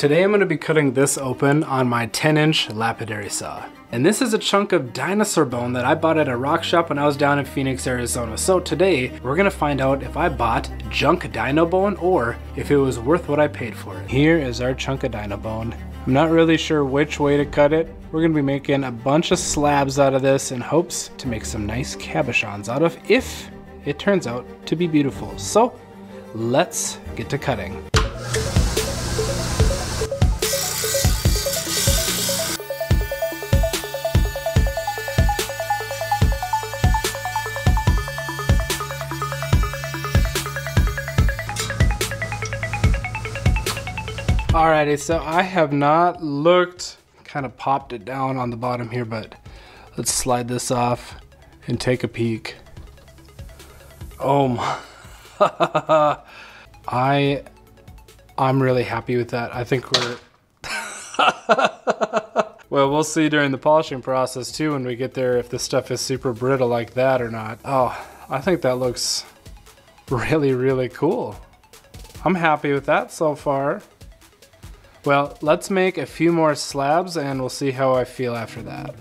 today I'm going to be cutting this open on my 10-inch lapidary saw. And this is a chunk of dinosaur bone that I bought at a rock shop when I was down in Phoenix, Arizona. So today, we're gonna find out if I bought junk dino bone or if it was worth what I paid for it. Here is our chunk of dino bone. I'm not really sure which way to cut it. We're gonna be making a bunch of slabs out of this in hopes to make some nice cabochons out of, if it turns out to be beautiful. So let's get to cutting. Alrighty, so I have not looked, kind of popped it down on the bottom here, but let's slide this off and take a peek. Oh my, I'm really happy with that. I think we're, well, we'll see during the polishing process too when we get there if this stuff is super brittle like that or not. Oh, I think that looks really, really cool. I'm happy with that so far. Well, let's make a few more slabs and we'll see how I feel after that.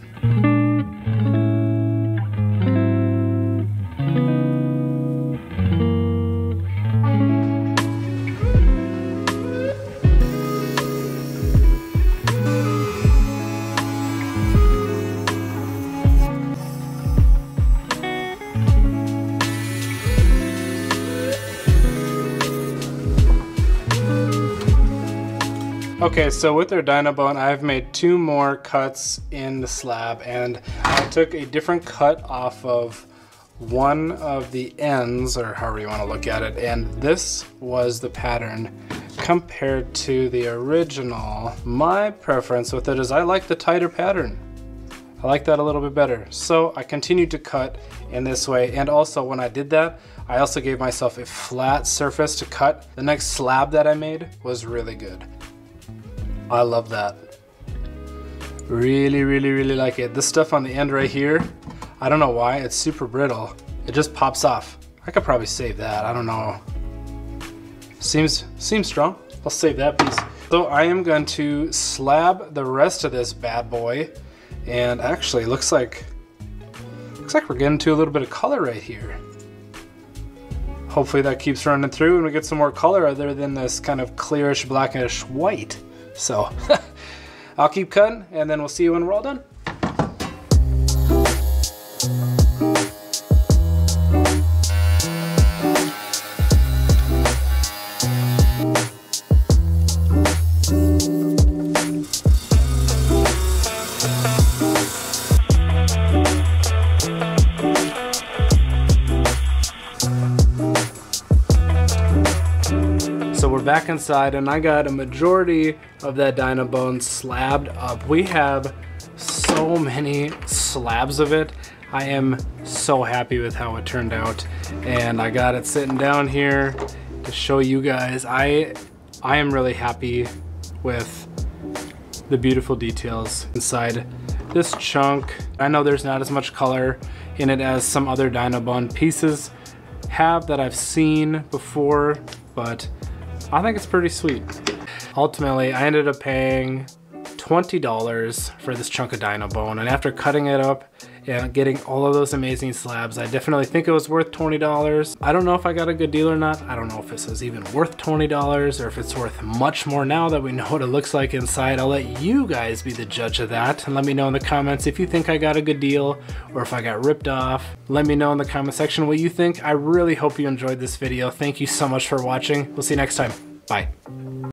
Okay, so with our dino bone, I've made two more cuts in the slab, and I took a different cut off of one of the ends, or however you want to look at it, and this was the pattern compared to the original. My preference with it is I like the tighter pattern. I like that a little bit better. So I continued to cut in this way, and also when I did that, I also gave myself a flat surface to cut. The next slab that I made was really good. I love that. Really, really, really like it. This stuff on the end right here, I don't know why, it's super brittle. It just pops off. I could probably save that, I don't know. Seems strong. I'll save that piece. So I am going to slab the rest of this bad boy, and actually looks like we're getting to a little bit of color right here. Hopefully that keeps running through and we get some more color other than this kind of clearish, blackish white. So I'll keep cutting and then we'll see you when we're all done. Back inside, and I got a majority of that dino bone slabbed up. We have so many slabs of it. I am so happy with how it turned out, and I got it sitting down here to show you guys. I am really happy with the beautiful details inside this chunk. I know there's not as much color in it as some other dino bone pieces have that I've seen before, but I think it's pretty sweet. Ultimately, I ended up paying $20 for this chunk of dino bone, and after cutting it up and getting all of those amazing slabs, I definitely think it was worth $20. I don't know if I got a good deal or not. I don't know if this is even worth $20 or if it's worth much more now that we know what it looks like inside. I'll let you guys be the judge of that, and let me know in the comments if you think I got a good deal or if I got ripped off. Let me know in the comment section what you think. I really hope you enjoyed this video. Thank you so much for watching. We'll see you next time. Bye.